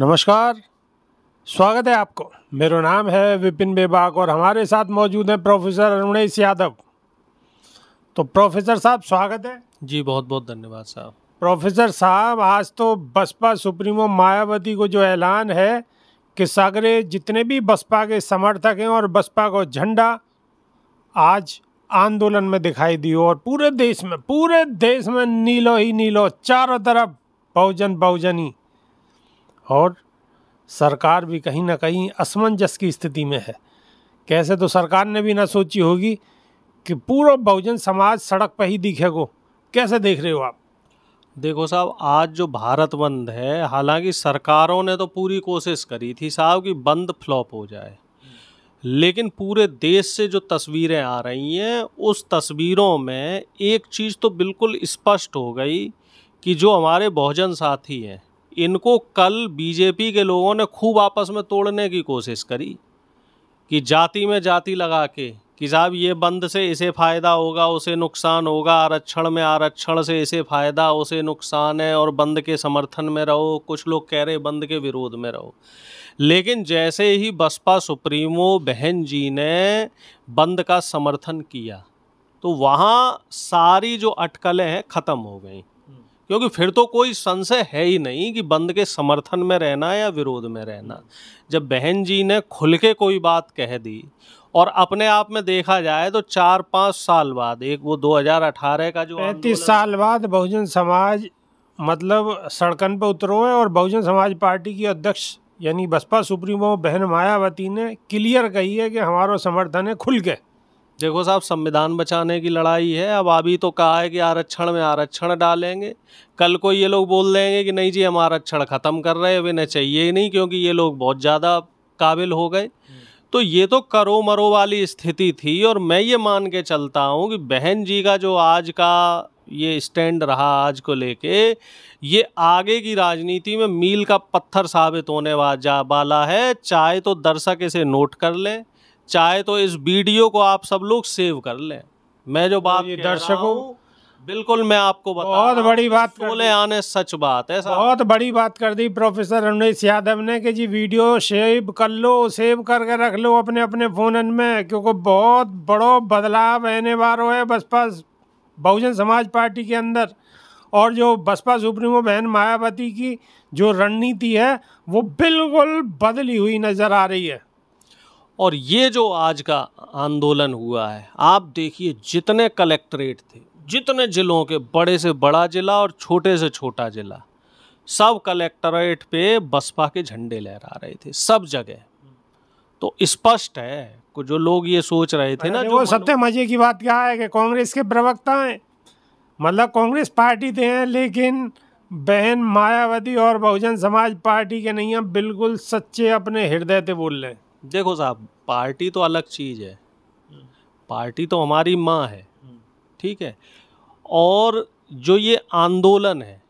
नमस्कार, स्वागत है आपको। मेरा नाम है विपिन बेबाग और हमारे साथ मौजूद हैं प्रोफेसर अरुणेश यादव। तो प्रोफेसर साहब स्वागत है जी। बहुत बहुत धन्यवाद साहब। प्रोफेसर साहब, आज तो बसपा सुप्रीमो मायावती को जो ऐलान है कि सागरे जितने भी बसपा के समर्थक हैं और बसपा को झंडा आज आंदोलन में दिखाई दियो और पूरे देश में नीलो ही नीलो, चारों तरफ बहुजन बहुजनी, और सरकार भी कहीं ना कहीं असमंजस की स्थिति में है। कैसे तो सरकार ने भी ना सोची होगी कि पूरा बहुजन समाज सड़क पर ही दिखेगो। कैसे देख रहे हो आप? देखो साहब, आज जो भारत बंद है, हालांकि सरकारों ने तो पूरी कोशिश करी थी साहब कि बंद फ्लॉप हो जाए, लेकिन पूरे देश से जो तस्वीरें आ रही हैं उस तस्वीरों में एक चीज़ तो बिल्कुल स्पष्ट हो गई कि जो हमारे बहुजन साथी हैं इनको कल बीजेपी के लोगों ने खूब आपस में तोड़ने की कोशिश करी कि जाति में जाति लगा के कि साहब ये बंद से इसे फ़ायदा होगा, उसे नुकसान होगा, आरक्षण में आरक्षण से इसे फ़ायदा, उसे नुकसान है, और बंद के समर्थन में रहो। कुछ लोग कह रहे बंद के विरोध में रहो, लेकिन जैसे ही बसपा सुप्रीमो बहन जी ने बंद का समर्थन किया तो वहाँ सारी जो अटकलें हैं ख़त्म हो गई, क्योंकि फिर तो कोई संशय है ही नहीं कि बंद के समर्थन में रहना या विरोध में रहना। जब बहन जी ने खुल के कोई बात कह दी, और अपने आप में देखा जाए तो 4-5 साल बाद, एक वो 2018 का जो 35 साल बाद बहुजन समाज मतलब सड़कन पर उतरो है, और बहुजन समाज पार्टी की अध्यक्ष यानी बसपा सुप्रीमो बहन मायावती ने क्लियर कही है कि हमारा समर्थन है खुल के। देखो साहब, संविधान बचाने की लड़ाई है। अब अभी तो कहा है कि आरक्षण में आरक्षण डालेंगे, कल को ये लोग बोल देंगे कि नहीं जी हम आरक्षण ख़त्म कर रहे हैं, अब इन्हें चाहिए ही नहीं क्योंकि ये लोग बहुत ज़्यादा काबिल हो गए। तो ये तो करो मरो वाली स्थिति थी, और मैं ये मान के चलता हूँ कि बहन जी का जो आज का ये स्टैंड रहा आज को लेके, ये आगे की राजनीति में मील का पत्थर साबित होने वाला है। चाहे तो दर्शक इसे नोट कर लें, चाहे तो इस वीडियो को आप सब लोग सेव कर लें। मैं जो बात ये दर्शकों, बिल्कुल मैं आपको बता, बहुत बड़ी बात बोले आने, सच बात है, बहुत बड़ी बात कर दी प्रोफेसर अरुणेश यादव ने कि जी वीडियो सेव कर लो, सेव करके रख लो अपने अपने फोन में, क्योंकि बहुत बड़ो बदलाव आने वाला है बसपा बहुजन समाज पार्टी के अंदर। और जो बसपा सुप्रीमो बहन मायावती की जो रणनीति है वो बिल्कुल बदली हुई नज़र आ रही है। और ये जो आज का आंदोलन हुआ है, आप देखिए जितने कलेक्ट्रेट थे, जितने ज़िलों के, बड़े से बड़ा ज़िला और छोटे से छोटा ज़िला, सब कलेक्ट्रेट पे बसपा के झंडे लहरा रहे थे सब जगह। तो स्पष्ट है कि जो लोग ये सोच रहे थे ना, वो सबसे मजे की बात क्या है कि कांग्रेस के प्रवक्ता हैं, मतलब कांग्रेस पार्टी के हैं, लेकिन बहन मायावती और बहुजन समाज पार्टी के नहीं हैं, बिल्कुल सच्चे अपने हृदय से बोल रहे हैं। देखो साहब, पार्टी तो अलग चीज़ है, पार्टी तो हमारी माँ है, ठीक है, और जो ये आंदोलन है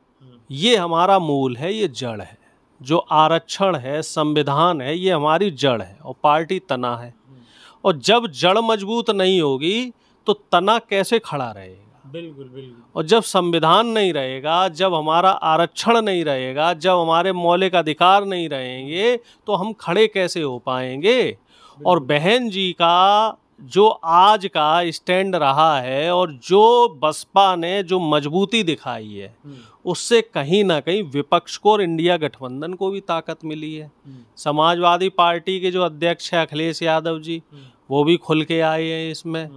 ये हमारा मूल है, ये जड़ है। जो आरक्षण है, संविधान है, ये हमारी जड़ है, और पार्टी तना है। और जब जड़ मजबूत नहीं होगी तो तना कैसे खड़ा रहेगा? बिल्कुल बिल्कुल। और जब संविधान नहीं रहेगा, जब हमारा आरक्षण नहीं रहेगा, जब हमारे मौलिक अधिकार नहीं रहेंगे, तो हम खड़े कैसे हो पाएंगे? और बहन जी का जो आज का स्टैंड रहा है और जो बसपा ने जो मजबूती दिखाई है, उससे कहीं ना कहीं विपक्ष को और इंडिया गठबंधन को भी ताकत मिली है। समाजवादी पार्टी के जो अध्यक्ष है अखिलेश यादव जी, वो भी खुल के आए हैं इसमें।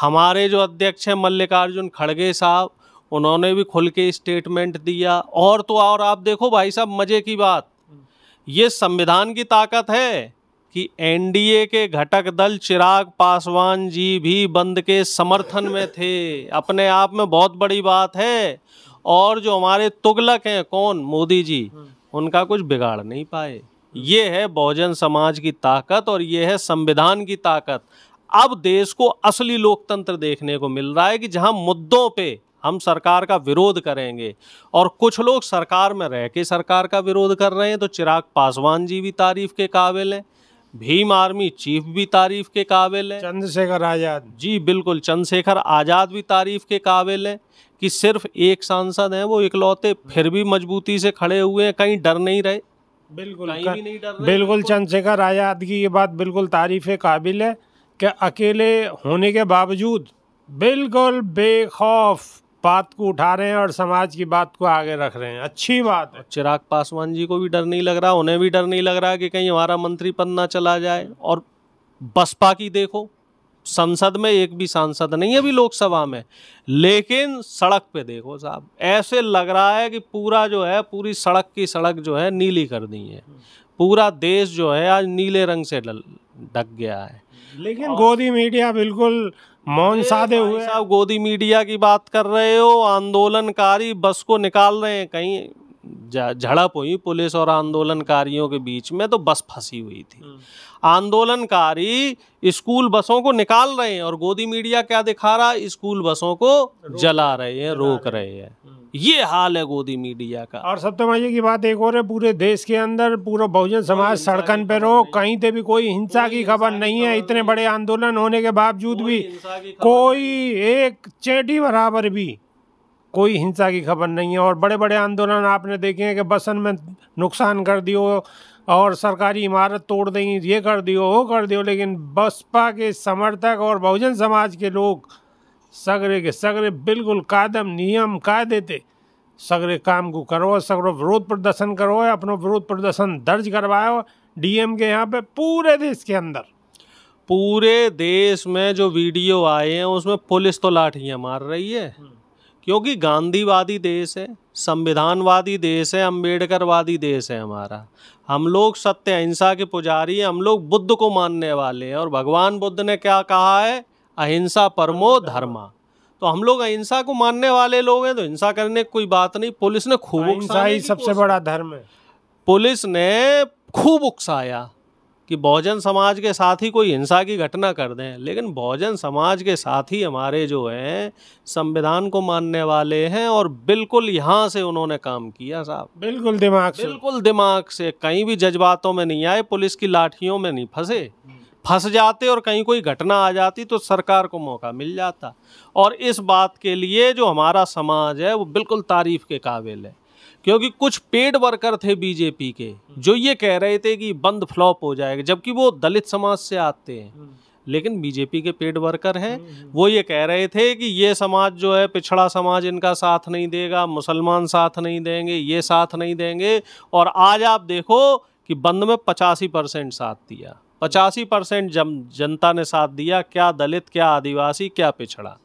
हमारे जो अध्यक्ष हैं मल्लिकार्जुन खड़गे साहब, उन्होंने भी खुल के स्टेटमेंट दिया। और तो और आप देखो भाई साहब, मज़े की बात, ये संविधान की ताकत है कि एनडीए के घटक दल चिराग पासवान जी भी बंद के समर्थन में थे, अपने आप में बहुत बड़ी बात है। और जो हमारे तुगलक हैं, कौन, मोदी जी, उनका कुछ बिगाड़ नहीं पाए। ये है बहुजन समाज की ताकत और ये है संविधान की ताकत। अब देश को असली लोकतंत्र देखने को मिल रहा है कि जहां मुद्दों पे हम सरकार का विरोध करेंगे, और कुछ लोग सरकार में रह के सरकार का विरोध कर रहे हैं। तो चिराग पासवान जी भी तारीफ के काबिल हैं, भीम आर्मी चीफ भी तारीफ के काबिल है, चंद्रशेखर आजाद जी, बिल्कुल चंद्रशेखर आजाद भी तारीफ के काबिल है कि सिर्फ एक सांसद हैं वो इकलौते, फिर भी मजबूती से खड़े हुए हैं, कहीं डर नहीं रहे। बिल्कुल भी नहीं डर रहे। बिल्कुल चंद्रशेखर आजाद की ये बात बिल्कुल तारीफ काबिल है कि अकेले होने के बावजूद बिल्कुल बेखौफ बात को उठा रहे हैं और समाज की बात को आगे रख रहे हैं। अच्छी बात है। चिराग पासवान जी को भी डर नहीं लग रहा, उन्हें भी डर नहीं लग रहा कि कहीं हमारा मंत्री पद ना चला जाए। और बसपा की देखो, संसद में एक भी सांसद नहीं है अभी लोकसभा में, लेकिन सड़क पे देखो साहब, ऐसे लग रहा है कि पूरा जो है पूरी सड़क की सड़क जो है नीली कर दी है। पूरा देश जो है आज नीले रंग से ढक गया है। लेकिन गोदी मीडिया बिल्कुल मौन साधे हुए। साहब गोदी मीडिया की बात कर रहे हो, आंदोलनकारी बस को निकाल रहे हैं, कहीं झड़प हुई पुलिस और आंदोलनकारियों के बीच में तो बस फंसी हुई थी। आंदोलनकारी स्कूल बसों को निकाल रहे हैं और गोदी मीडिया क्या दिखा रहा है, स्कूल बसों को जला रहे हैं, रोक रहे हैं। ये हाल है गोदी मीडिया का। और सब तो मजे की बात एक और है, पूरे देश के अंदर पूरा बहुजन समाज सड़कन पे रो, कहीं पे भी कोई हिंसा की खबर नहीं है। इतने बड़े आंदोलन होने के बावजूद भी कोई एक चेटी बराबर भी कोई हिंसा की खबर नहीं है। और बड़े बड़े आंदोलन आपने देखे हैं कि बसन में नुकसान कर दियो और सरकारी इमारत तोड़ दें, ये कर दियो वो कर दियो, लेकिन बसपा के समर्थक और बहुजन समाज के लोग सगरे के सगरे बिल्कुल कायदम नियम कायदे थे सगरे काम को करो, सगरो विरोध प्रदर्शन करो, अपना विरोध प्रदर्शन दर्ज करवाओ डीएम के यहाँ पे। पूरे देश के अंदर पूरे देश में जो वीडियो आए हैं उसमें पुलिस तो लाठियाँ मार रही है, क्योंकि गांधीवादी देश है, संविधानवादी देश है, अंबेडकरवादी देश है हमारा। हम लोग सत्य अहिंसा के पुजारी हैं, हम लोग बुद्ध को मानने वाले हैं और भगवान बुद्ध ने क्या कहा है, अहिंसा परमो धर्मा। तो हम लोग अहिंसा को मानने वाले लोग हैं, तो हिंसा करने की कोई बात नहीं। पुलिस ने खूब उकसाया, सबसे बड़ा धर्म है। पुलिस ने खूब उकसाया कि बहुजन समाज के साथ ही कोई हिंसा की घटना कर दें, लेकिन बहुजन समाज के साथ ही हमारे जो हैं संविधान को मानने वाले हैं और बिल्कुल यहाँ से उन्होंने काम किया साहब, बिल्कुल दिमाग से, बिल्कुल दिमाग से। कहीं भी जज्बातों में नहीं आए, पुलिस की लाठियों में नहीं फंसे। फंस जाते और कहीं कोई घटना आ जाती तो सरकार को मौका मिल जाता। और इस बात के लिए जो हमारा समाज है वो बिल्कुल तारीफ के काबिल है, क्योंकि कुछ पेड वर्कर थे बीजेपी के जो ये कह रहे थे कि बंद फ्लॉप हो जाएगा, जबकि वो दलित समाज से आते हैं लेकिन बीजेपी के पेड वर्कर हैं। वो ये कह रहे थे कि ये समाज जो है पिछड़ा समाज इनका साथ नहीं देगा, मुसलमान साथ नहीं देंगे, ये साथ नहीं देंगे। और आज आप देखो कि बंद में 85% साथ दिया, 85% जनता ने साथ दिया। क्या दलित, क्या आदिवासी, क्या पिछड़ा,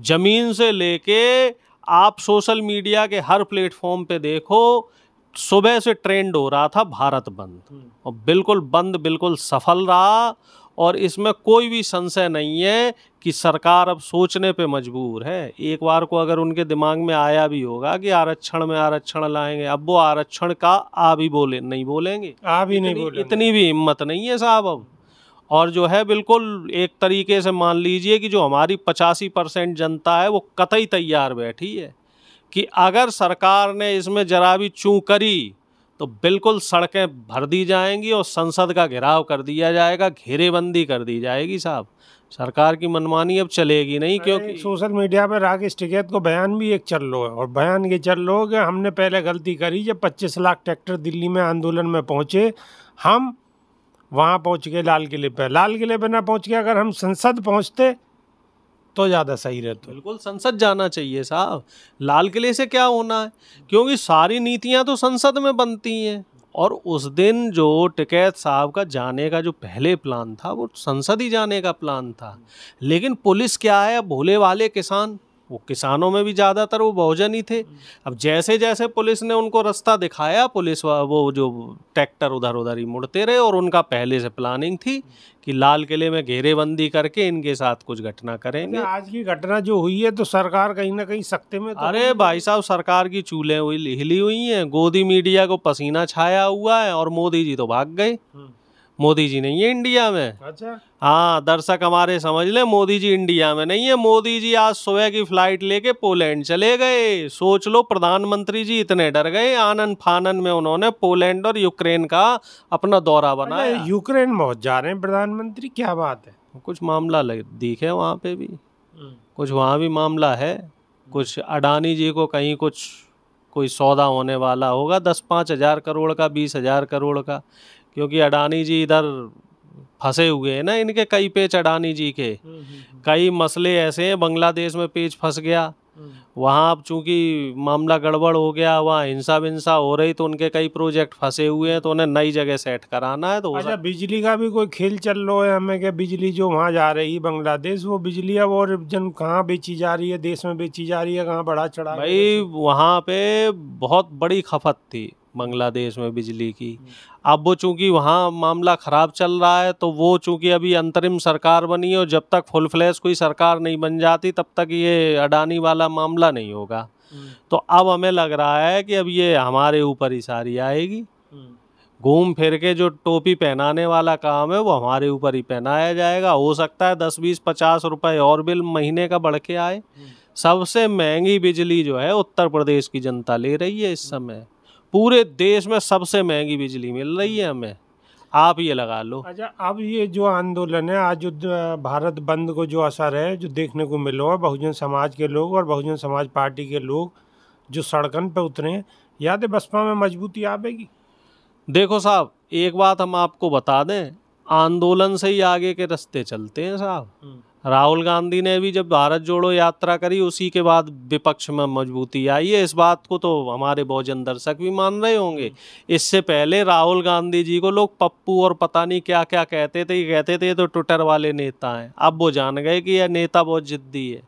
जमीन से लेके आप सोशल मीडिया के हर प्लेटफॉर्म पे देखो, सुबह से ट्रेंड हो रहा था भारत बंद, और बिल्कुल बंद बिल्कुल सफल रहा। और इसमें कोई भी संशय नहीं है कि सरकार अब सोचने पे मजबूर है। एक बार को अगर उनके दिमाग में आया भी होगा कि आरक्षण में आरक्षण लाएंगे, अब वो आरक्षण का आ भी नहीं बोलेंगे, आ भी नहीं बोलेंगे, इतनी भी हिम्मत नहीं है साहब अब। और जो है बिल्कुल एक तरीके से मान लीजिए कि जो हमारी 85% जनता है वो कतई तैयार बैठी है कि अगर सरकार ने इसमें जरा भी चूक करी तो बिल्कुल सड़कें भर दी जाएंगी और संसद का घेराव कर दिया जाएगा, घेरेबंदी कर दी जाएगी साहब। सरकार की मनमानी अब चलेगी नहीं, क्योंकि सोशल मीडिया पर राकेश टिकैत को बयान भी एक चल लो है, और बयान ये चल लो कि हमने पहले गलती करी जब 25 लाख ट्रैक्टर दिल्ली में आंदोलन में पहुँचे, हम वहाँ पहुँच गए लाल किले पे, लाल किले पे ना पहुँच के अगर हम संसद पहुँचते तो ज़्यादा सही रहता। बिल्कुल संसद जाना चाहिए साहब, लाल किले से क्या होना है, क्योंकि सारी नीतियाँ तो संसद में बनती हैं। और उस दिन जो टिकैत साहब का जाने का जो पहले प्लान था वो संसद ही जाने का प्लान था, लेकिन पुलिस क्या है, भोले वाले किसान, वो किसानों में भी ज़्यादातर वो बहुजन ही थे। अब जैसे जैसे पुलिस ने उनको रास्ता दिखाया, पुलिस वो जो ट्रैक्टर उधर उधर ही मुड़ते रहे, और उनका पहले से प्लानिंग थी कि लाल किले में घेरेबंदी करके इनके साथ कुछ घटना करेंगे। आज की घटना जो हुई है तो सरकार कहीं ना कहीं सख्ते में तो अरे भाई साहब सरकार की चूल्हे हिली हुई हैं, गोदी मीडिया को पसीना छाया हुआ है, और मोदी जी तो भाग गए, मोदी जी नहीं है इंडिया में। अच्छा हाँ दर्शक हमारे समझ ले, मोदी जी इंडिया में नहीं है, मोदी जी आज सुबह की फ्लाइट लेके पोलैंड चले गए। सोच लो प्रधानमंत्री जी इतने डर गए, आनन फानन में उन्होंने पोलैंड और यूक्रेन का अपना दौरा बनाया। यूक्रेन बहुत जा रहे हैं प्रधानमंत्री, क्या बात है, कुछ मामला दिखे वहाँ पे भी, कुछ वहाँ भी मामला है, कुछ अडानी जी को कहीं कुछ कोई सौदा होने वाला होगा 10-5 हज़ार करोड़ का, 20 हज़ार करोड़ का, क्योंकि अडानी जी इधर फंसे हुए हैं ना, इनके कई पेच अडानी जी के, कई मसले ऐसे हैं। बांग्लादेश में पेच फंस गया, वहाँ अब चूँकि मामला गड़बड़ हो गया, वहाँ हिंसा विंसा हो रही, तो उनके कई प्रोजेक्ट फंसे हुए हैं, तो उन्हें नई जगह सेट कराना है। तो अच्छा, बिजली का भी कोई खेल चल रहा है हमें कि बिजली जो वहाँ जा रही है बांग्लादेश, वो बिजली अब और जन कहाँ बेची जा रही है, देश में बेची जा रही है, कहाँ बढ़ा चढ़ा। भाई वहाँ पे बहुत बड़ी खपत थी बांग्लादेश में बिजली की, अब वो चूँकि वहाँ मामला ख़राब चल रहा है, तो वो चूँकि अभी अंतरिम सरकार बनी है और जब तक फुल फ्लैश कोई सरकार नहीं बन जाती तब तक ये अडानी वाला मामला नहीं होगा। तो अब हमें लग रहा है कि अब ये हमारे ऊपर ही सारी आएगी, घूम फिर के जो टोपी पहनाने वाला काम है वो हमारे ऊपर ही पहनाया जाएगा। हो सकता है 10-20-50 रुपये और बिल महीने का बढ़ के आए। सबसे महंगी बिजली जो है उत्तर प्रदेश की जनता ले रही है इस समय, पूरे देश में सबसे महंगी बिजली मिल रही है हमें, आप ये लगा लो। अच्छा, अब ये जो आंदोलन है आज, जो भारत बंद को जो असर है जो देखने को मिल रहा है, बहुजन समाज के लोग और बहुजन समाज पार्टी के लोग जो सड़कन पे उतरे हैं, याद है बसपा में मजबूती आएगी। देखो साहब, एक बात हम आपको बता दें, आंदोलन से ही आगे के रास्ते चलते हैं साहब। राहुल गांधी ने भी जब भारत जोड़ो यात्रा करी, उसी के बाद विपक्ष में मजबूती आई है। इस बात को तो हमारे बहुजन दर्शक भी मान रहे होंगे। इससे पहले राहुल गांधी जी को लोग पप्पू और पता नहीं क्या क्या कहते थे, कहते थे तो ट्विटर वाले नेता हैं। अब वो जान गए कि यह नेता बहुत जिद्दी है,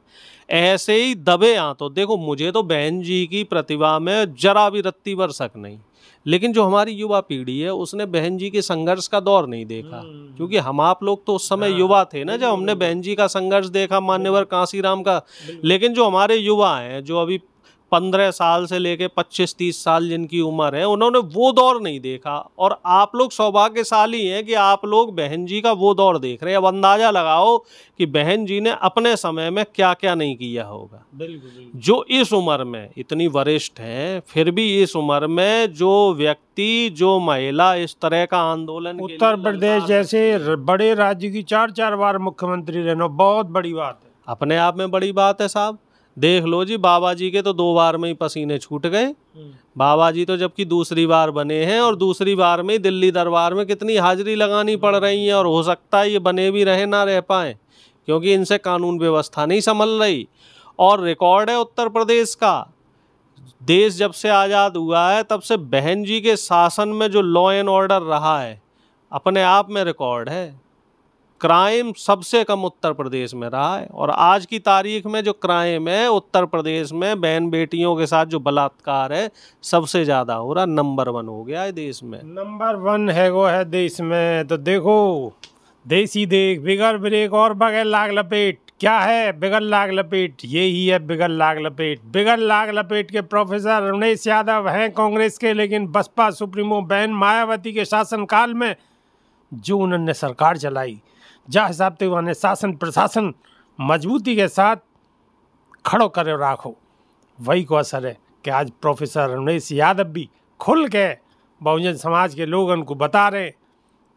ऐसे ही दबे यहाँ। तो देखो, मुझे तो बहन जी की प्रतिभा में जरा भी रत्ती भर शक नहीं, लेकिन जो हमारी युवा पीढ़ी है उसने बहन जी के संघर्ष का दौर नहीं देखा, क्योंकि हम आप लोग तो उस समय युवा थे ना जब हमने बहन जी का संघर्ष देखा, मान्यवर काशी राम का। लेकिन जो हमारे युवा हैं, जो अभी 15 साल से लेके 25-30 साल जिनकी उम्र है, उन्होंने वो दौर नहीं देखा। और आप लोग सौभाग्यशाली हैं कि आप लोग बहन जी का वो दौर देख रहे हैं। अब अंदाजा लगाओ कि बहन जी ने अपने समय में क्या क्या नहीं किया होगा। बिल्कुल। जो इस उम्र में इतनी वरिष्ठ हैं, फिर भी इस उम्र में जो व्यक्ति, जो महिला इस तरह का आंदोलन, उत्तर प्रदेश जैसे बड़े राज्य की 4-4 बार मुख्यमंत्री रहना बहुत बड़ी बात है, अपने आप में बड़ी बात है साहब। देख लो जी, बाबा जी के तो 2 बार में ही पसीने छूट गए। बाबा जी तो जबकि दूसरी बार बने हैं और दूसरी बार में ही दिल्ली दरबार में कितनी हाजिरी लगानी पड़ रही है। और हो सकता है ये बने भी रहे ना रह पाए, क्योंकि इनसे कानून व्यवस्था नहीं संभल रही। और रिकॉर्ड है उत्तर प्रदेश का, देश जब से आज़ाद हुआ है तब से बहन जी के शासन में जो लॉ एंड ऑर्डर रहा है, अपने आप में रिकॉर्ड है। क्राइम सबसे कम उत्तर प्रदेश में रहा है। और आज की तारीख में जो क्राइम है उत्तर प्रदेश में, बहन बेटियों के साथ जो बलात्कार है सबसे ज़्यादा हो रहा, नंबर 1 हो गया है देश में। नंबर 1 है वो है देश में। तो देखो, देसी देख, बिगर ब्रेक और बगैर लाग लपेट। क्या है बिगर लाग लपेट? यही है बिगर लाग लपेट। बिगर लाग लपेट के प्रोफेसर अरुणेश यादव हैं कांग्रेस के, लेकिन बसपा सुप्रीमो बहन मायावती के शासनकाल में जो उन्होंने सरकार चलाई, जहाँ हिसाब से उन्होंने शासन प्रशासन मजबूती के साथ खड़ो करे राखो, वही को असर है कि आज प्रोफेसर रमेश यादव भी खुल के बहुजन समाज के लोगों को बता रहे हैं,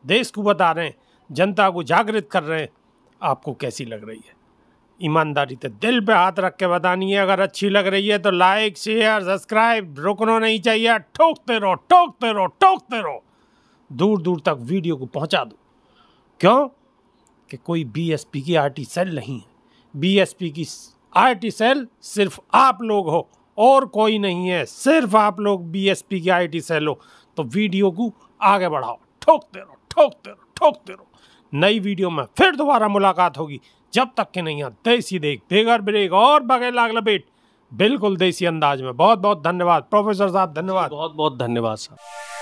देश को बता रहे हैं, जनता को जागृत कर रहे हैं। आपको कैसी लग रही है? ईमानदारी से दिल पे हाथ रख के बतानी है। अगर अच्छी लग रही है तो लाइक, शेयर, सब्सक्राइब रुकना नहीं चाहिए। ठोकते रहो, ठोकते रहो, ठोकते रहो, दूर दूर तक वीडियो को पहुँचा दो। क्यों कि कोई बीएसपी की आरटी सेल नहीं है। बीएसपी की आरटी सेल सिर्फ आप लोग हो और कोई नहीं है, सिर्फ आप लोग बीएसपी की आरटी सेल हो। तो वीडियो को आगे बढ़ाओ, ठोकते रहो, ठोकते रहो, ठोकते रहो। नई वीडियो में फिर दोबारा मुलाकात होगी। जब तक के नहीं आते देसी देख, बेगर ब्रेक और बगैर लाग लपेट, बिल्कुल देसी अंदाज में। बहुत बहुत धन्यवाद प्रोफेसर साहब, धन्यवाद, बहुत बहुत धन्यवाद साहब।